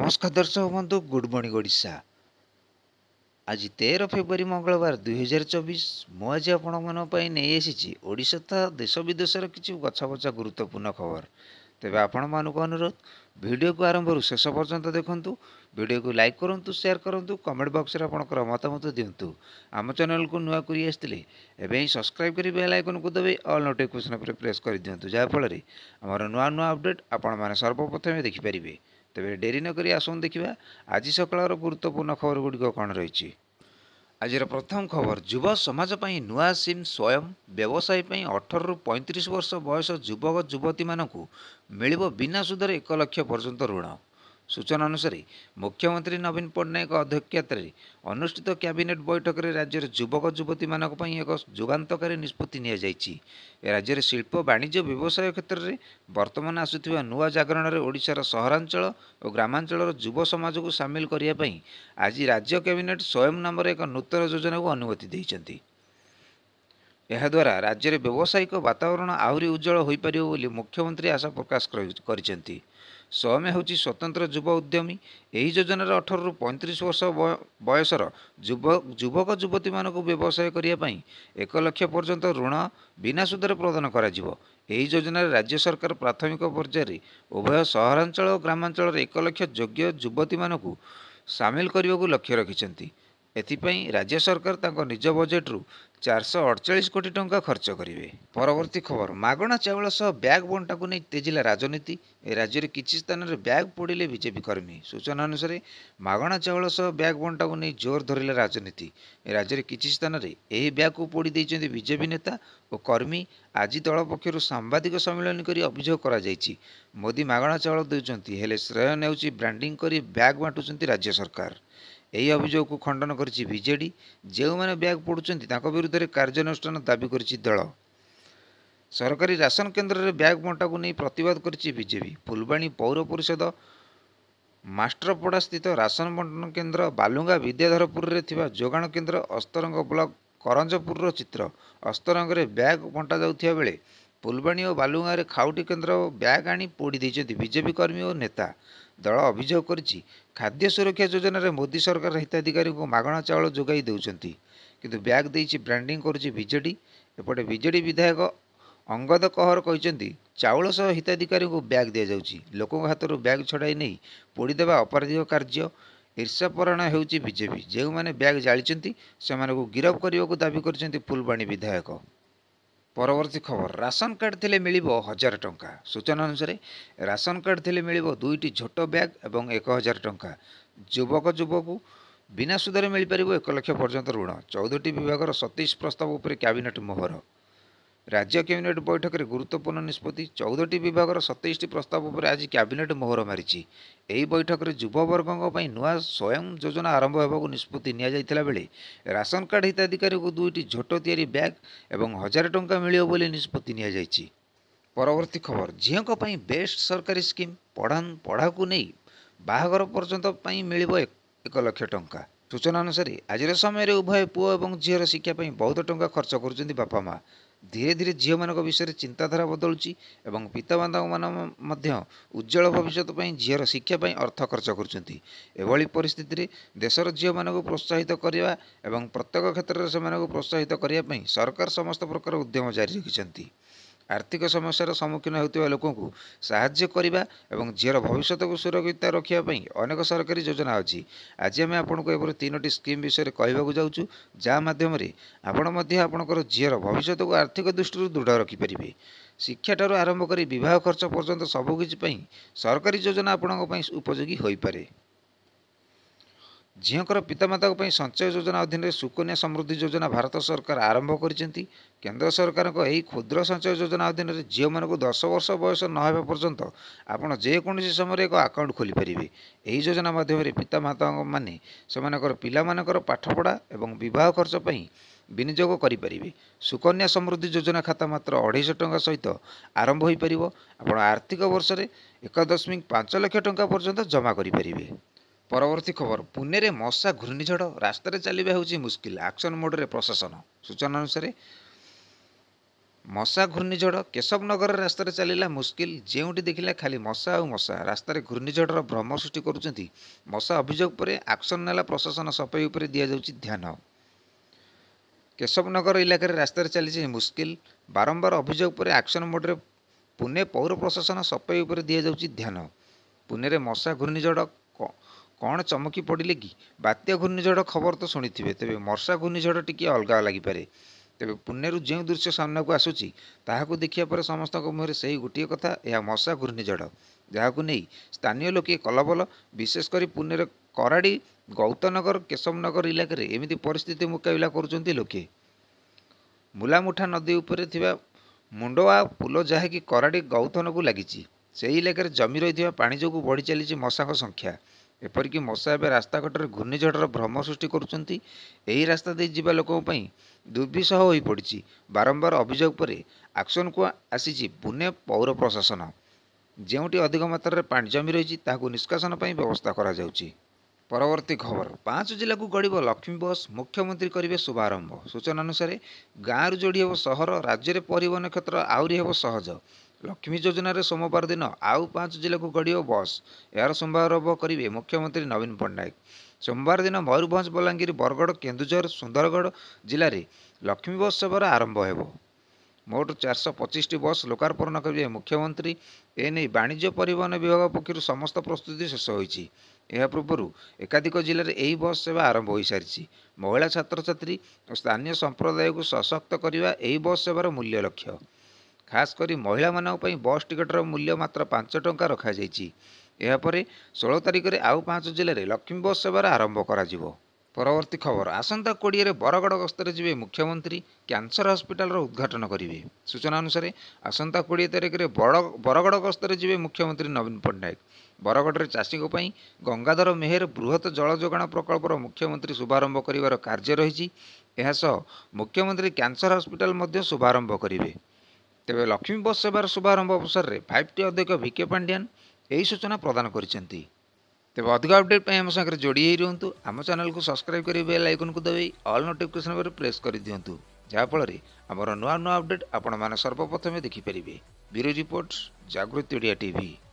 नमस्कार दर्शक बंधु, गुड मॉर्निंग ओडिशा। आज 13 फेब्रुआरी मंगलवार 2024। मु आज आपंपाई नहीं आसी ओडिशा तथा देश विदेश किसी गछाबछा गुरुत्वपूर्ण खबर। तेज आपण मानक अनुरोध, वीडियो को आरंभ शेष पर्यंत देखूँ। वीडियो को लाइक करूँ, शेयर करूँ, कमेंट बॉक्स में आपंकर मतामत दिंतु। आम चैनल को नुआ कर सब्सक्राइब कर बेल आइकन को दबाई ऑल नोटिफिकेशन पर प्रेस कर दिंतु, जहाँफल आमर नुआ नुआ अपडेट आपने सर्वप्रथमें देखिपारे। तेरे डेरी नक आसन देखा आज सकाल गुरुत्वपूर्ण खबर गुड़िक कौन रही। आज प्रथम खबर, युव समाजपाई नुआ सिम स्वयं व्यवसायी 18 रु 35 वर्ष बयस युवक युवती मानू मिल बिना सुधर 1 लाख पर्यंत ऋण। सूचना अनुसार मुख्यमंत्री नवीन पटनायक अध्यक्षतार अनुष्ठित कैबिनेट बैठक में राज्य युवक युवती मानी एक जुगांतकारी निष्पत्ति राज्य शिल्प वाणिज्य व्यवसाय क्षेत्र में वर्तमान आसुवा नुआ जागरण में ओडिशार सहरांचल और ग्रामांचल युव समाज को सामिल करने आज राज्य कैबिनेट स्वयं नाम एक नूतन योजना को अनुमति देती। यह द्वारा राज्य व्यावसायिक वातावरण आहरी उज्जवल हो पार मुख्यमंत्री आशा प्रकाश कर। स्वयं होची स्वतंत्र युवा उद्यमी। यही योजनार 18 रु 35 वर्ष बयसर युवक युवती मानक व्यवसाय करने 1 लाख पर्यंत ऋण बिना सुधर प्रदान कर। योजनार राज्य सरकार प्राथमिक पर्यायर उभय सहरांचल और ग्रामांचल 1 लाख योग्य युवती मानक सामिल करने को लक्ष्य रखिंट। एथिपाई राज्य सरकार निज बजेट रु 448 कोटी टंका खर्च करेंगे। परवर्ती खबर, मागणा चावल सह ब्याग बंटा को नहीं तेजिला राजनीति। राज्य में किसी स्थान में ब्याग पड़े बीजेपी कर्मी। सूचना अनुसार मागणा चावल सह ब्याग बंटा को नहीं जोर धरला राजनीति। राज्य में किसी स्थान में यह ब्याग को पोड़ी देइछन्ति बीजेपी नेता और कर्मी। आज दल पक्षर सांबादिक सम्मेलन कर अभियोग कर मोदी मागणा चावल देउछन्ति हेले श्रेय नेउछि ब्रांडिंग कर ब्याग बांटुछन्ति राज्य सरकार। यही अभियोग को खंडन करछि बीजेडी। जो मैंने ब्याग पड़ुछन्ति तांको विरुद्ध रे कार्यानुष्ठान दाबी करछि दल। सरकारी राशन केन्द्र में ब्याग बंटा को नहीं प्रतिवाद करछि बीजेपी। फुलवाणी पौर परिषद मास्टरपड़ा स्थित राशन बंटन केन्द्र, बालुंगा विद्याधरपुर रे थिबा जोगाण केन्द्र, अस्तरंग ब्लॉक करंजपुर चित्र अस्तरंग रे ब्याग बंटा जाउथिया बेले फुलवाणी और बालुंगा रे खाउटी केन्द्र ब्याग आनी पोड़ी देइछन्ति बीजेपी कर्मी और नेता। दल अभियोग करछि खाद्य सुरक्षा योजना रे मोदी सरकार हिताधिकारी को मागणा चावल जोगाई देउछन्ति किंतु ब्याग देइछि ब्रांडिंग करछि बीजेडी। एपटे बीजेडी विधायक अंगद कहर कहते चावल सह हिताधिकारी को ब्याग दि जाउछि। लोकों हाथरू ब्याग छड़ाई नहीं पोड़ीदेवा अपराधिक कार्य। ईर्षापरायण हेउछि बीजेपी। जो मैंने ब्याग जाळिछन्ति सेमानकु गिरफ करबाकु दाबी करछन्ति फुलवाणी विधायक। परवर्ती खबर, राशन कार्ड थे मिल 1000 टंका। सूचना अनुसार राशन कार्ड थे मिल 2टी छोट ब्याग और 1000 टंका। युवक युवक बिना सुधर मिल पार 1 लाख पर्यंत ऋण। 14टी विभाग 37 प्रस्ताव उपर कैबिनेट मोहर। राज्य कैबिनेट बैठक में गुरुत्वपूर्ण निष्पत्ति। 14टी विभाग 27 प्रस्ताव उपर आज कैबिनेट मोहर मारी। यही बैठक में युववर्ग नुआ स्वयं योजना आरंभ होगा निष्पत्ति निया बेले राशन कार्ड हिताधिकारी को 2टी झोट तैयारी बैग एवं 1000 टंका मिले बोली निष्पत्ति निया। परवर्ती खबर, झीओं बेस्ट सरकारी स्कीम। पढ़ा को नहीं बाहाघर पर्यंत मिल 1 लाख टंका। सूचना अनुसार आज समय में उभय पुओ और झीओर शिक्षापी बहुत टंका खर्च कर बापा माँ। धीरे धीरे झीओ मानक विषय चिंताधारा बदलुची। पितामाता माने उज्जवल भविष्य झीओर शिक्षापी अर्थ खर्च कर। परिस्थिति रे देशर झीओ मानक प्रोत्साहित करवा एवं प्रत्येक क्षेत्र में सेमानक प्रोत्साहित करने सरकार समस्त प्रकार उद्यम जारी रखिंट। आर्थिक समस्या सम्मुखीन होता लोकों को साहाय्य करवा और झीओर भविष्य को सुरक्षित रखापी अनेक सरकारी योजना अच्छी। आज आम आपको एपर 3टी स्कीम विषय कहवाक जाऊँ जहाँ मध्यम आपणकर झीओर भविष्य को आर्थिक दृष्टि दृढ़ रखिपारे। शिक्षाठार आरंभ कर बहुत खर्च पर्यंत सबकिछि सरकारी योजना आपण उपयोगी हो पारे। झीओं पितामाता संचय योजना अधीन सुकन्या समृद्धि योजना भारत सरकार आरंभ करिसेंती। केंद्र सरकार को यही क्षुद्र संचय योजना अधीन झीओ मानक 10 वर्ष बयस नहेबा पर्यंत आपण जेकोसी समय एक आकाउंट खोली पारे। यही योजना माध्यम पितामाता माने सेमानकर पिलामानकर पाठपढ़ा एवं विवाह खर्च पई विनियोग करें। सुकन्या समृद्धि योजना खाता मात्र 250 टंका सहित आरंभ हो पार। आपण आर्थिक वर्ष में 1.5 लाख टंका पर्यंत जमा करें। परवर्ती खबर, पुणे में मशा घूर्णिझड़ रास्तार चलवा हो मुश्किल। एक्शन मोड रे प्रशासन। सूचना अनुसार मशा घूर्णिझड़ केशवनगर रास्तार चलला मुस्किल जोटी देखा खाली मशा और मशा रास्तार घूर्णिझड़ भ्रम सृष्टि करुँच मशा अभियोग पर एक्शन नेला प्रशासन सफाई उपर दि जाउछि ध्यान। केशवनगर इलाके रास्तार चली मुस्किल बारंबार अभियोग पर एक्शन मोड्रे पुणे पौर प्रशासन सफाई उपर दि जाउछि ध्यान। पुणे मशा घूर्णिझड़ कौन चमकी पड़े कि बात्या घूर्णिझड़ खबर तो शुणिथे तेज मशा घूर्णिझड़ टी अलग लगिपे तेज पुणे जो दृश्य सामना को आसूची ताकू देखा समस्त मुहर से ही गोटे कथा यह मशा घूर्णिझड़ जहाँ नहीं स्थानीय लोके कलबल विशेषकर पुणे कराड़ी गौतनगर केशवनगर इलाके एमती परिस्थिति मुकाबला करुँच लोके। मुलामुठा नदी उपर मुंडवा पुल जहाँकि कराड़ी गौतन को लगी से इलाके जमी रही पा जो बढ़ी चली मशाक संख्या एपरिक मशा एवं रास्ता घाटर घूर्णिझड़ भ्रम सृष्टि करुँच रास्ता दे जा लोकपाई दुर्विषह हो पड़ी बारंबार अभियोग पर एक्शन को आसी पुणे पौर प्रशासन जोटी अधिक मात्रा पा जमी रही ताकू निष्कासन व्यवस्था करा जाउछि। परवर्ती खबर 5 जिला को गड़ब लक्ष्मी बास मुख्यमंत्री करेंगे शुभारंभ। सूचना अनुसार गाँव जोड़ी हे सहर राज्य में परिवहन क्षेत्र आहरी हे सहज। लक्ष्मी योजन सोमवार दिन आउ 5 जिला को गड़ब बस यार शुभारंभ करेंगे मुख्यमंत्री नवीन पटनायक। सोमवार दिन मयूरभंज बलांगीर बरगढ़ केन्दुझर सुंदरगढ़ जिले में लक्ष्मी बस सेवार आरंभ हो। मोट 425 बस लोकार्पण करेंगे मुख्यमंत्री। एने वाणिज्य परिवहन विभाग पक्षर समस्त प्रस्तुति शेष होती। यह पूर्व एकाधिक जिले में यह बस सेवा आरंभ हो सारी। महिला छात्रछात्री और स्थानीय संप्रदाय को सशक्त करने यह बस सेवार मूल्य लक्ष्य। खास करी महिला मानक पई बस टिकटर मूल्य मात्र 5 टंका रखा जायछि। एहा परे 16 तारीख रे आउ 5 जिले में लक्ष्मी बस सेवार आरंभ करा जिवो। परवर्ती खबर आसंता 20 रे बरगड़ गस्तर जिवे मुख्यमंत्री कैंसर हॉस्पिटल रो उद्घाटन करिवे। सूचना अनुसार आसंता 20 तारीख रे बरगड़ गस्तर जिवे मुख्यमंत्री नवीन पटनायक। बरगड़ रे चाषी को पई गंगाधर मेहर बृहत जल जोगाण प्रकल्प मुख्यमंत्री शुभारंभ करिवार कार्य रहिछि। एहा सह मुख्यमंत्री कैंसर हॉस्पिटल मध्ये शुभारंभ करिवे। तेबे लक्ष्मी बस सेवार शुभारंभ अवसर में 5टी अध्यक्ष वीके पांडियान यही सूचना प्रदान करते। तेज अधिक अपडेट पर आम सागर जोड़ी रुहतु। आम चैनल को सब्सक्राइब करें, बेल आइकन को दबाई ऑल नोटिफिकेशन पर प्रेस कर दिंतु, जहाँफल आमर नुआ नुआ अपडेट आपण मैंने सर्वप्रथमें देखिपारे। ब्यूरो रिपोर्ट, जागृति ओडिया टीवी।